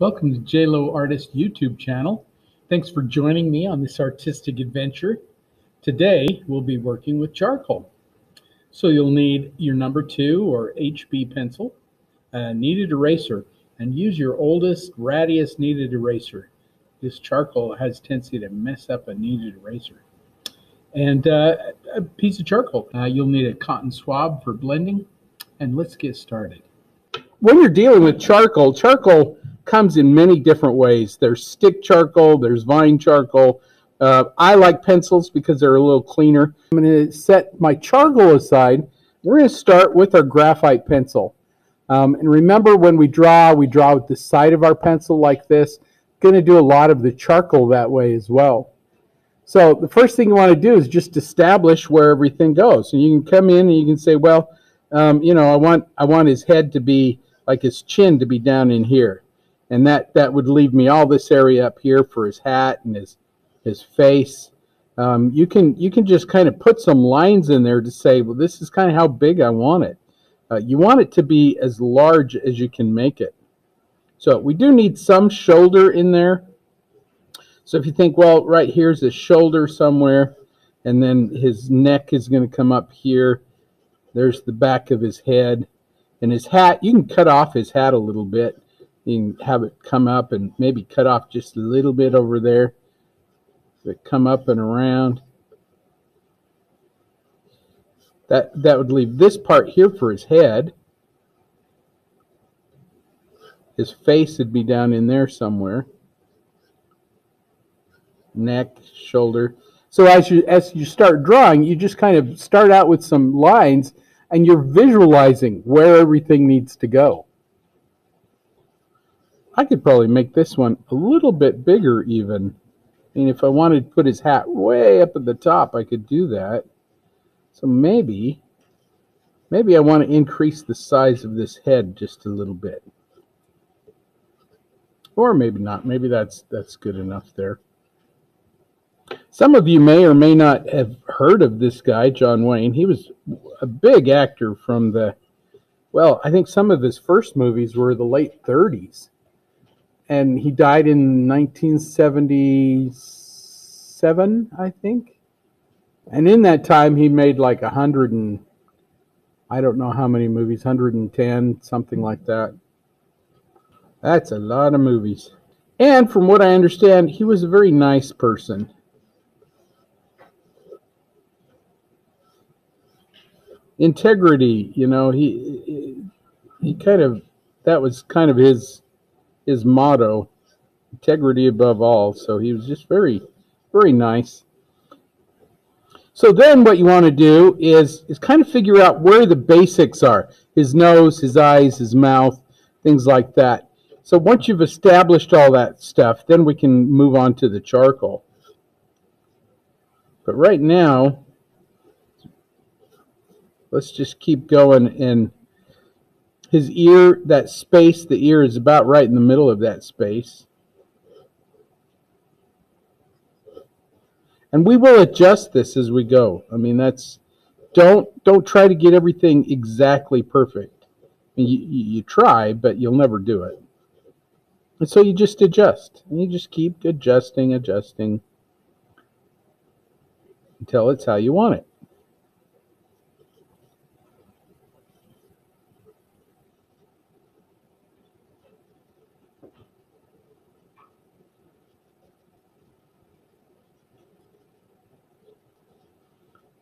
Welcome to JLo Artist YouTube channel. Thanks for joining me on this artistic adventure. Today we'll be working with charcoal. So you'll need your number 2 or HB pencil, a kneaded eraser, and use your oldest, rattiest kneaded eraser. This charcoal has tendency to mess up a kneaded eraser. And a piece of charcoal. You'll need a cotton swab for blending. And let's get started. When you're dealing with charcoal, charcoal comes in many different ways. There's stick charcoal, there's vine charcoal. I like pencils because they're a little cleaner. I'm going to set my charcoal aside. We're going to start with our graphite pencil. And remember, when we draw with the side of our pencil like this. Going to do a lot of the charcoal that way as well. So the first thing you want to do is just establish where everything goes. So you can come in and you can say, well, you know, I want his head to be, like his chin to be down in here. And that would leave me all this area up here for his hat and his face. You can just kind of put some lines in there to say, well, this is kind of how big I want it. You want it to be as large as you can make it. So we do need some shoulder in there. So if you think, well, right here's his shoulder somewhere, and then his neck is going to come up here. There's the back of his head. And his hat, you can cut off his hat a little bit. You can have it come up and maybe cut off just a little bit over there. So it come up and around. That would leave this part here for his head. His face would be down in there somewhere. Neck, shoulder. So as you start drawing, you just kind of start out with some lines, and you're visualizing where everything needs to go. I could probably make this one a little bit bigger even. I mean, if I wanted to put his hat way up at the top, I could do that. So maybe I want to increase the size of this head just a little bit. Or maybe not. Maybe that's good enough there. Some of you may or may not have heard of this guy, John Wayne. He was a big actor from the, well, I think some of his first movies were the late 30s. And he died in 1977, I think. And in that time, he made like 100 and, I don't know how many movies, 110, something like that. That's a lot of movies. And from what I understand, he was a very nice person. Integrity, you know, he kind of, that was kind of his motto, integrity above all. So he was just very, very nice. So then what you want to do is kind of figure out where the basics are. His nose, his eyes, his mouth, things like that. So once you've established all that stuff, then we can move on to the charcoal. But right now, let's just keep going. And his ear, that space, the ear is about right in the middle of that space. And we will adjust this as we go. I mean, that's, don't try to get everything exactly perfect. You try, but you'll never do it. And so you just adjust, and you just keep adjusting until it's how you want it.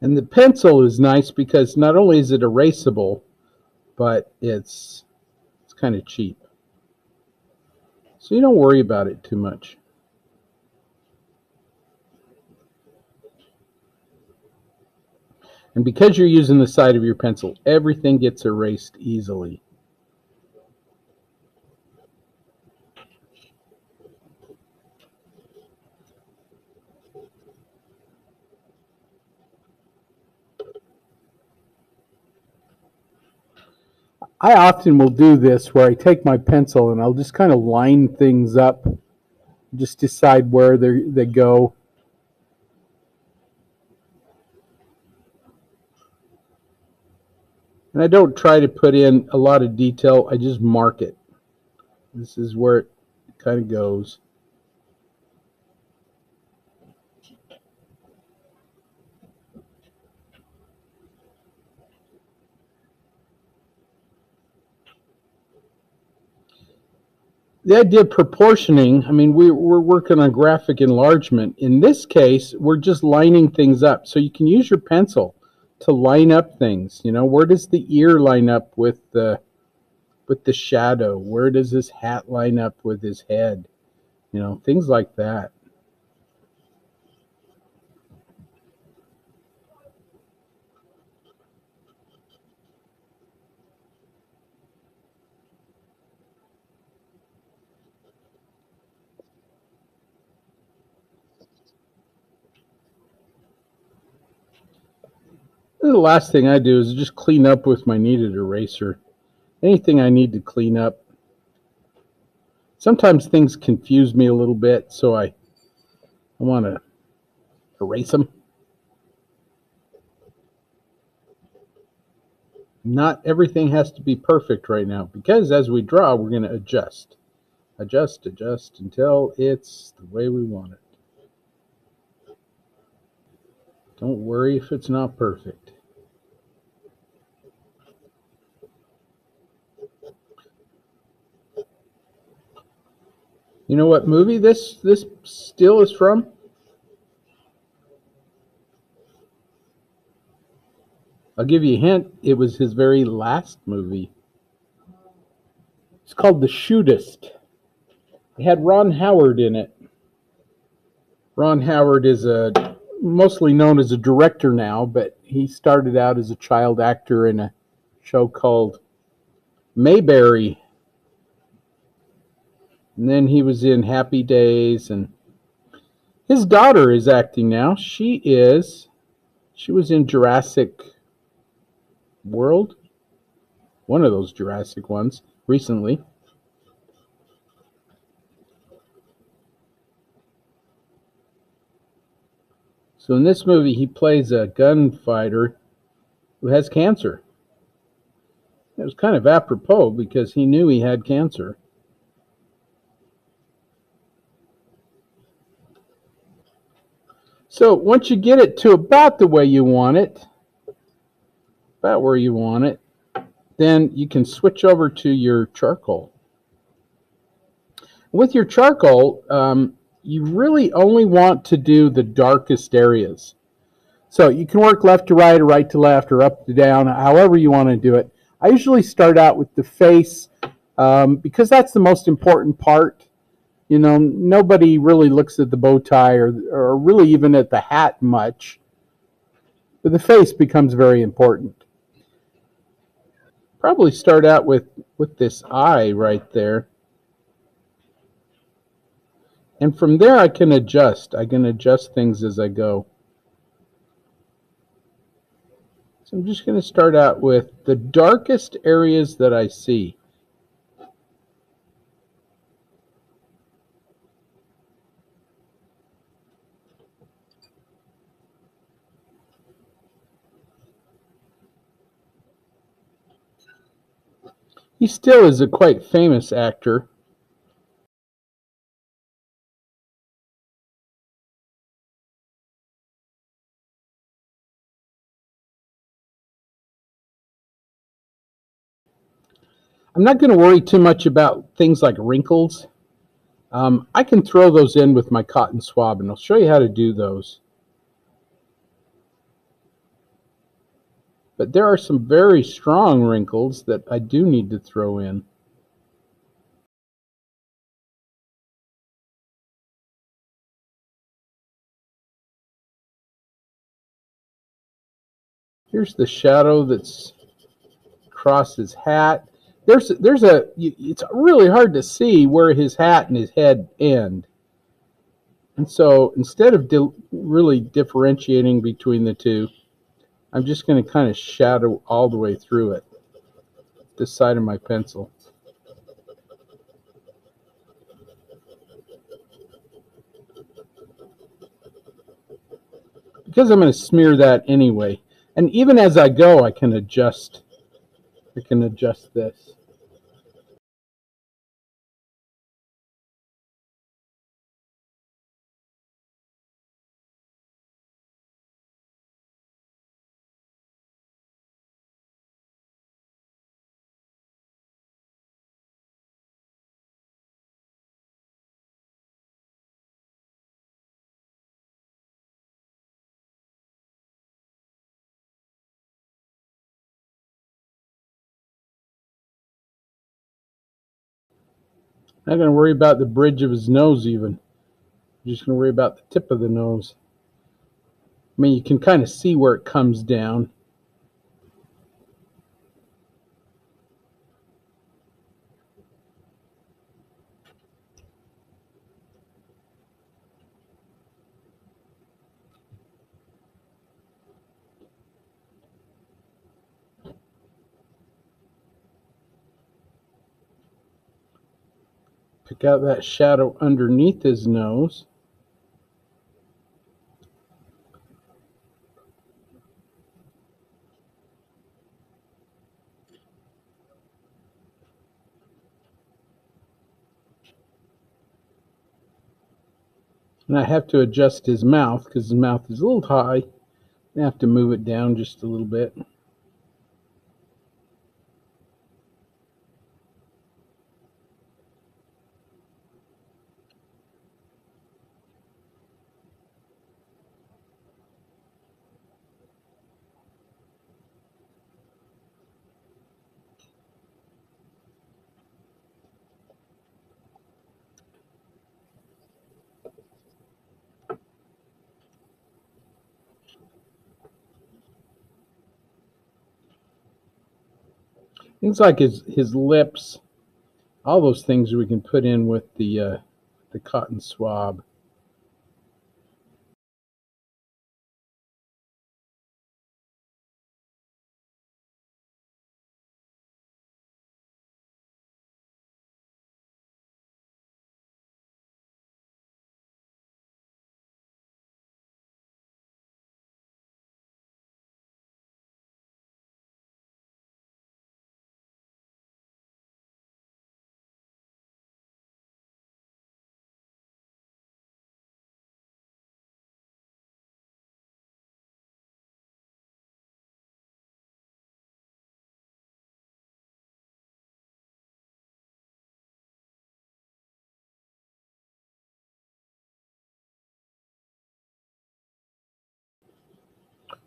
And the pencil is nice because not only is it erasable, but it's kind of cheap. So you don't worry about it too much. And because you're using the side of your pencil, everything gets erased easily. I often will do this where I take my pencil and I'll just kind of line things up, just decide where they go. And I don't try to put in a lot of detail, I just mark it. This is where it kind of goes. The idea of proportioning, I mean, we're working on graphic enlargement. In this case, we're just lining things up. So you can use your pencil to line up things. You know, where does the ear line up with the shadow? Where does his hat line up with his head? You know, things like that. The last thing I do is just clean up with my kneaded eraser. Anything I need to clean up. Sometimes things confuse me a little bit, so I want to erase them. Not everything has to be perfect right now, because as we draw, we're going to adjust. Adjust, adjust, until it's the way we want it. Don't worry if it's not perfect. You know what movie this still is from? I'll give you a hint. It was his very last movie. It's called The Shootist. It had Ron Howard in it. Ron Howard is mostly known as a director now, but he started out as a child actor in a show called Mayberry. And then he was in Happy Days, and his daughter is acting now. She was in Jurassic World, one of those Jurassic ones, recently. So in this movie, he plays a gunfighter who has cancer. It was kind of apropos because he knew he had cancer. So once you get it to about the way you want it, about where you want it, then you can switch over to your charcoal. With your charcoal, you really only want to do the darkest areas. So you can work left to right or right to left or up to down, however you want to do it. I usually start out with the face because that's the most important part. You know, nobody really looks at the bow tie or really even at the hat much. But the face becomes very important. Probably start out with this eye right there. And from there, I can adjust. I can adjust things as I go. So I'm just going to start out with the darkest areas that I see. He still is a quite famous actor. I'm not going to worry too much about things like wrinkles. I can throw those in with my cotton swab, and I'll show you how to do those. But there are some very strong wrinkles that I do need to throw in. Here's the shadow that's across his hat. It's really hard to see where his hat and his head end. And so instead of really differentiating between the two, I'm just going to kind of shadow all the way through it, this side of my pencil. Because I'm going to smear that anyway. And even as I go, I can adjust this. Not going to worry about the bridge of his nose even. I'm just going to worry about the tip of the nose. I mean, you can kind of see where it comes down. Pick out that shadow underneath his nose. And I have to adjust his mouth because his mouth is a little high. I have to move it down just a little bit. Things like his lips, all those things we can put in with the cotton swab.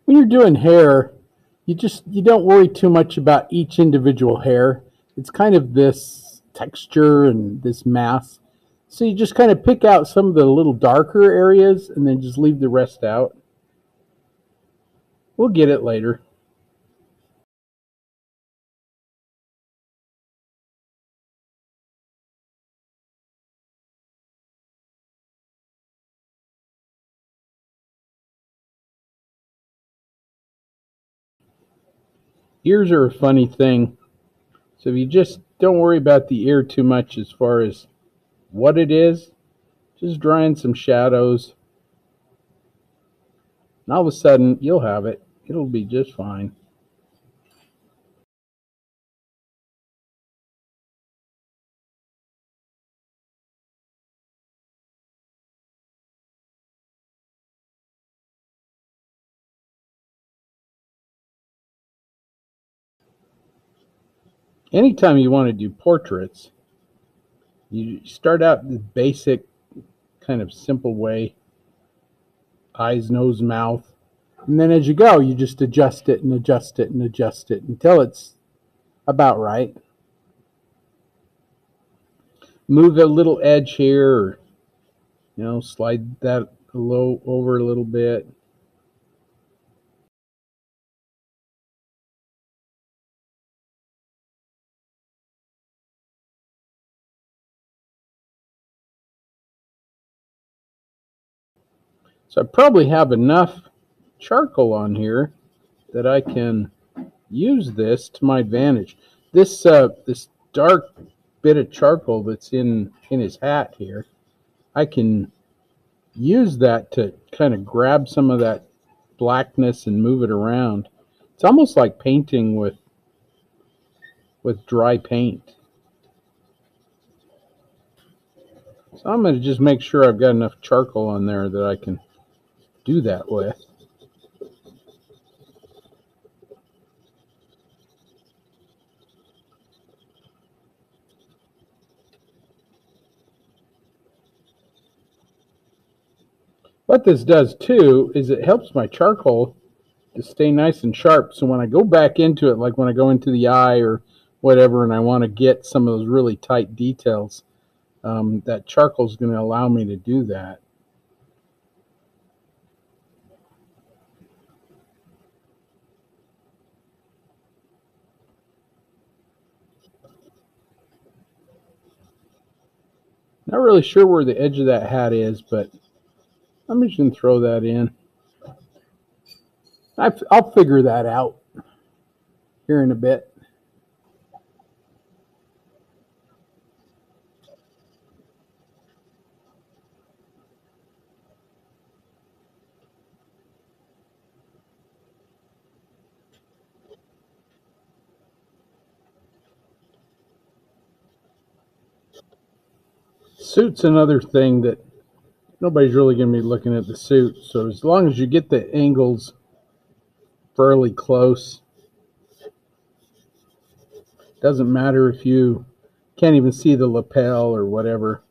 When you're doing hair, you don't worry too much about each individual hair. It's kind of this texture and this mass. So you just kind of pick out some of the little darker areas and then just leave the rest out. We'll get it later. Ears are a funny thing, so if you just don't worry about the ear too much as far as what it is, just draw in some shadows, and all of a sudden, you'll have it. It'll be just fine. Anytime you want to do portraits, you start out the basic, kind of simple way. Eyes, nose, mouth. And then as you go, you just adjust it and adjust it and adjust it until it's about right. Move a little edge here, or, you know, slide that low over a little bit. So I probably have enough charcoal on here that I can use this to my advantage. This this dark bit of charcoal that's in his hat here, I can use that to kind of grab some of that blackness and move it around. It's almost like painting with dry paint. So I'm going to just make sure I've got enough charcoal on there that I can do that with. What this does too is it helps my charcoal to stay nice and sharp, so when I go back into it, like when I go into the eye or whatever and I want to get some of those really tight details, that charcoal is going to allow me to do that. Not really sure where the edge of that hat is, but I'm just going to throw that in. I'll figure that out here in a bit. Suit's another thing that nobody's really going to be looking at the suit. So as long as you get the angles fairly close, doesn't matter if you can't even see the lapel or whatever.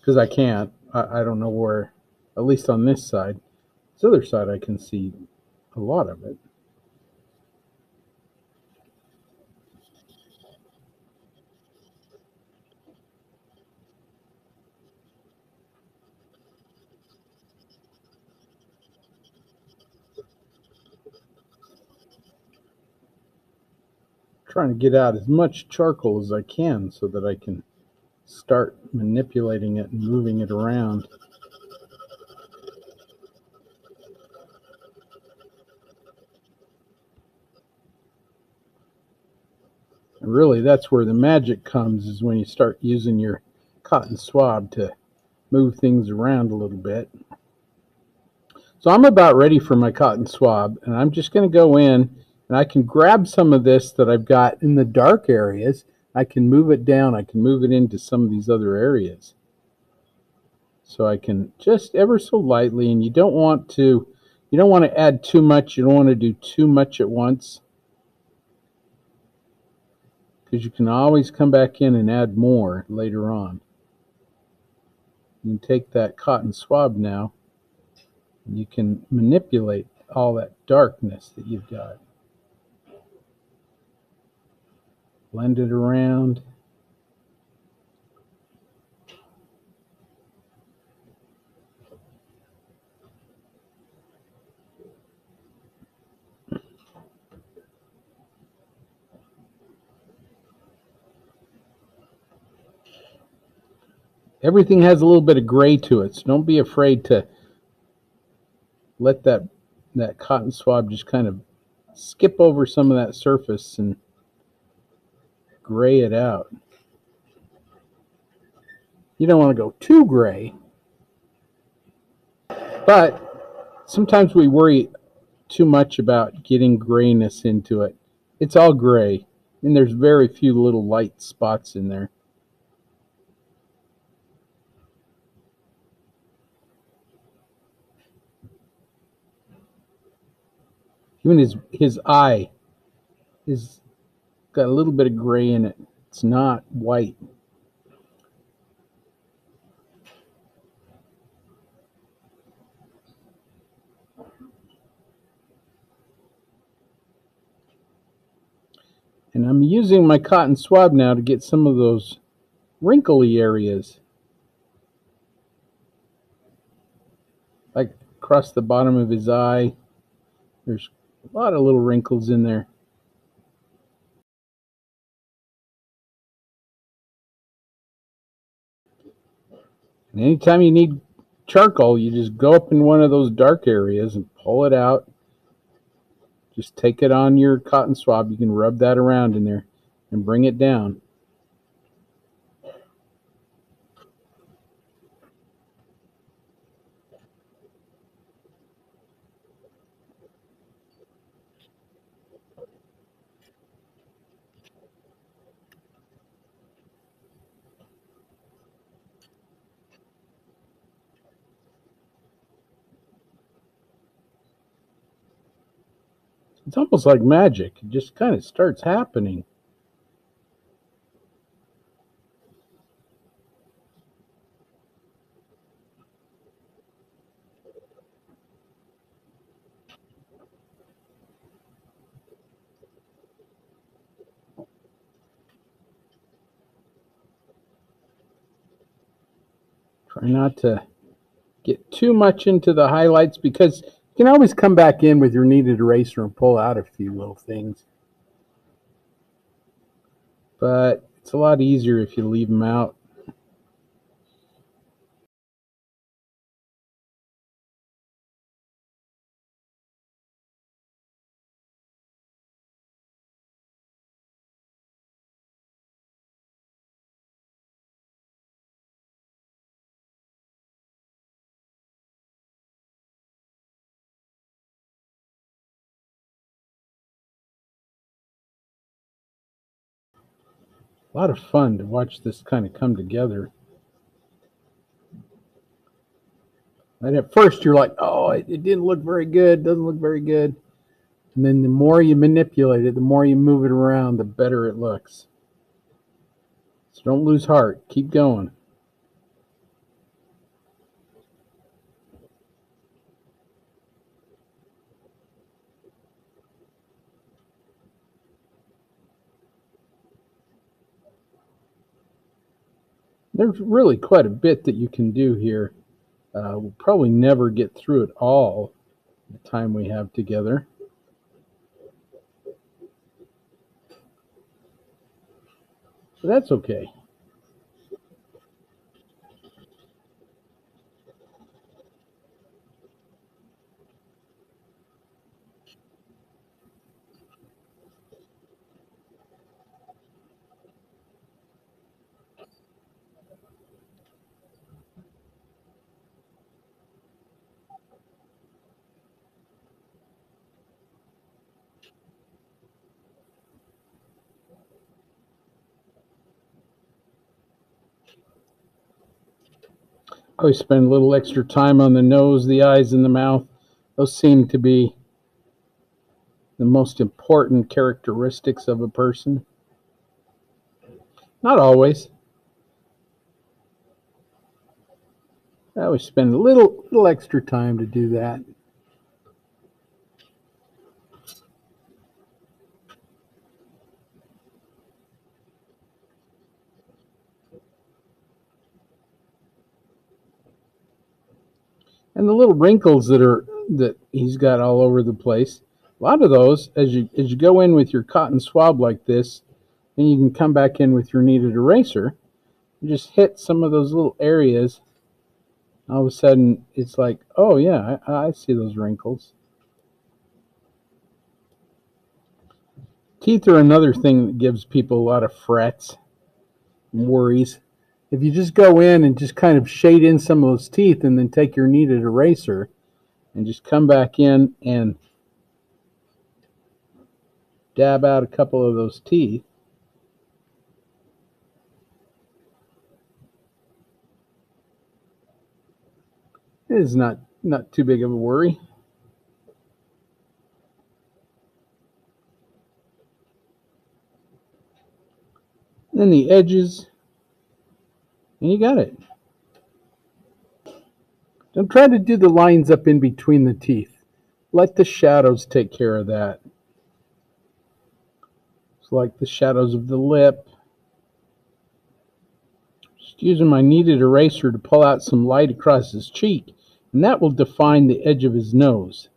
Because I can't. I don't know where, at least on this side. This other side I can see a lot of it. Trying to get out as much charcoal as I can so that I can start manipulating it and moving it around. And really, that's where the magic comes, is when you start using your cotton swab to move things around a little bit. So I'm about ready for my cotton swab, and I'm just going to go in. And I can grab some of this that I've got in the dark areas. I can move it down. I can move it into some of these other areas. So I can just ever so lightly, and you don't want to add too much. You don't want to do too much at once, because you can always come back in and add more later on. You can take that cotton swab now, and you can manipulate all that darkness that you've got. Blend it around. Everything has a little bit of gray to it, so don't be afraid to let that cotton swab just kind of skip over some of that surface and gray it out. You don't want to go too gray, but sometimes we worry too much about getting grayness into it. It's all gray, and there's very few little light spots in there. Even his eye is got a little bit of gray in it. It's not white. And I'm using my cotton swab now to get some of those wrinkly areas, like across the bottom of his eye. There's a lot of little wrinkles in there. And anytime you need charcoal, you just go up in one of those dark areas and pull it out. Just take it on your cotton swab. You can rub that around in there and bring it down. It's almost like magic. It just kind of starts happening. Try not to get too much into the highlights, because you can always come back in with your kneaded eraser and pull out a few little things. But it's a lot easier if you leave them out. A lot of fun to watch this kind of come together. And at first you're like, oh, it didn't look very good, doesn't look very good. And then the more you manipulate it, the more you move it around, the better it looks. So don't lose heart. Keep going. There's really quite a bit that you can do here. We'll probably never get through it all the time we have together. But that's okay. Always spend a little extra time on the nose, the eyes, and the mouth. Those seem to be the most important characteristics of a person. Not always. I always spend a little extra time to do that. And the little wrinkles that he's got all over the place, a lot of those, as you go in with your cotton swab like this, then you can come back in with your kneaded eraser and just hit some of those little areas. All of a sudden, it's like, oh yeah, I see those wrinkles. Teeth are another thing that gives people a lot of frets and worries. If you just go in and just kind of shade in some of those teeth and then take your kneaded eraser and just come back in and dab out a couple of those teeth. It is not too big of a worry. And then the edges. And you got it. Don't try to do the lines up in between the teeth. Let the shadows take care of that. It's like the shadows of the lip. Just using my kneaded eraser to pull out some light across his cheek, and that will define the edge of his nose.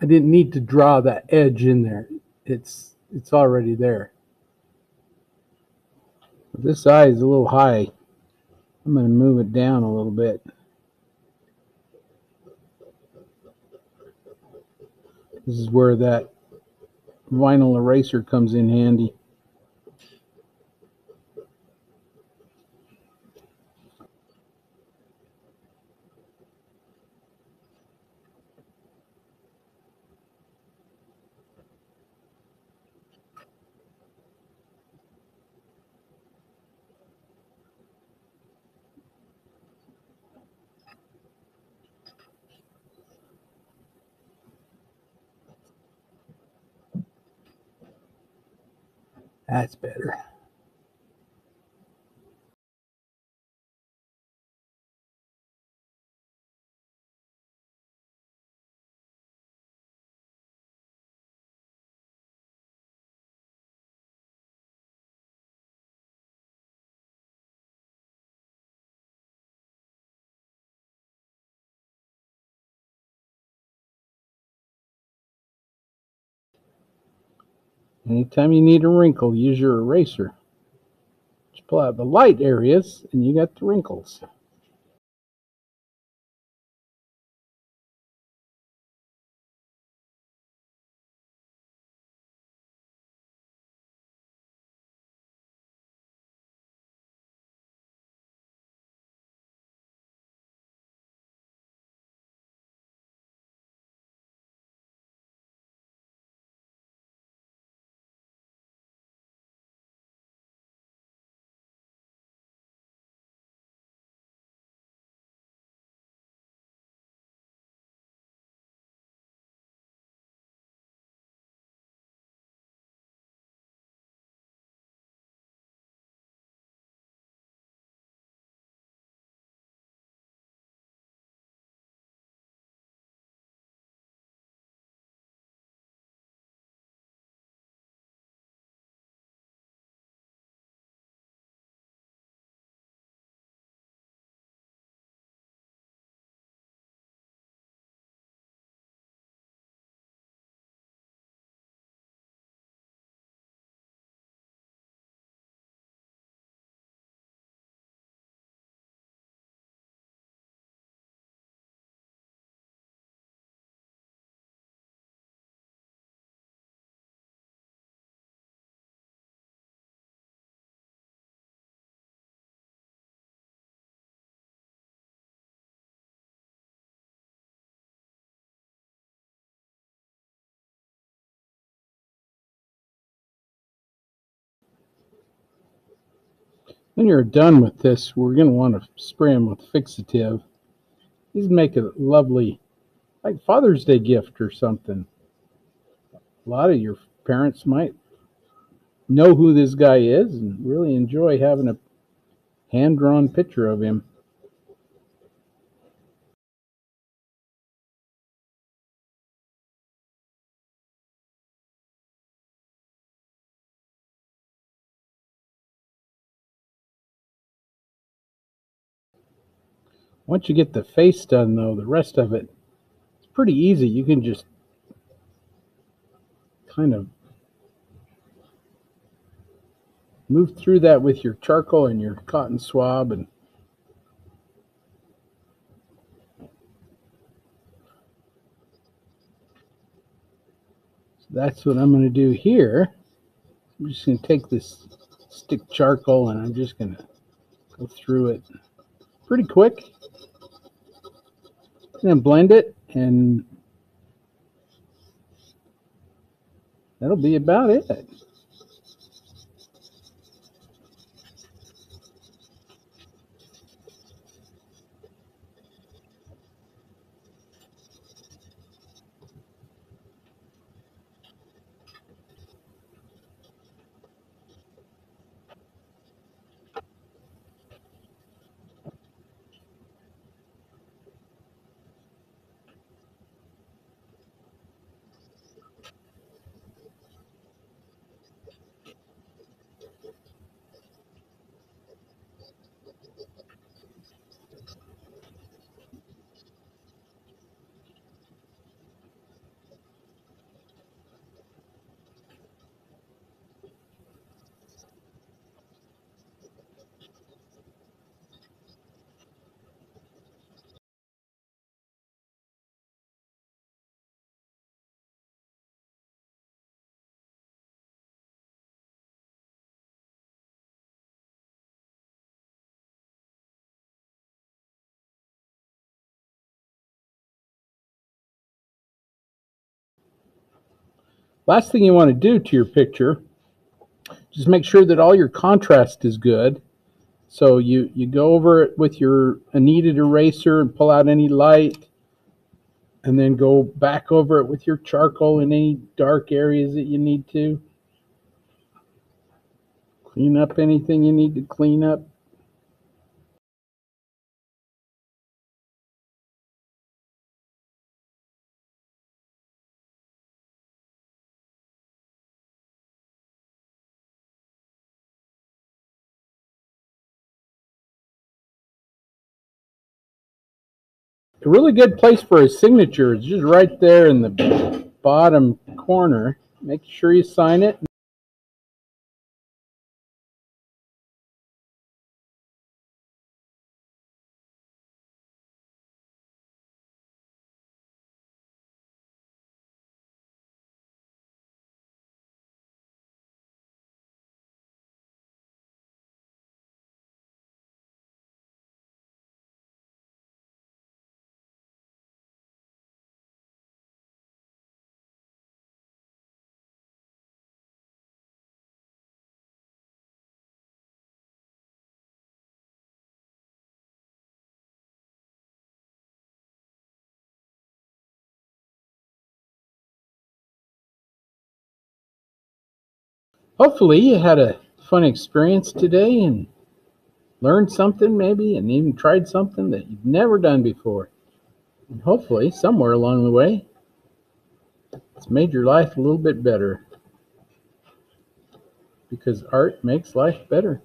I didn't need to draw that edge in there. It's already there. This eye is a little high. I'm going to move it down a little bit. This is where that vinyl eraser comes in handy. That's better. Anytime you need a wrinkle, use your eraser. Just pull out the light areas, and you got the wrinkles. When you're done with this, we're going to want to spray them with fixative. These make a lovely, like Father's Day gift or something. A lot of your parents might know who this guy is and really enjoy having a hand-drawn picture of him. Once you get the face done, though, the rest of it, it's pretty easy. You can just kind of move through that with your charcoal and your cotton swab and so that's what I'm going to do here. I'm just going to take this stick charcoal and I'm just going to go through it pretty quick. And then blend it, and that'll be about it. Last thing you want to do to your picture, just make sure that all your contrast is good. So you go over it with your kneaded eraser and pull out any light, and then go back over it with your charcoal in any dark areas that you need to. Clean up anything you need to clean up. A really good place for a signature is just right there in the bottom corner. Make sure you sign it. hopefully you had a fun experience today and learned something maybe, and even tried something that you've never done before. And hopefully somewhere along the way, it's made your life a little bit better, because art makes life better.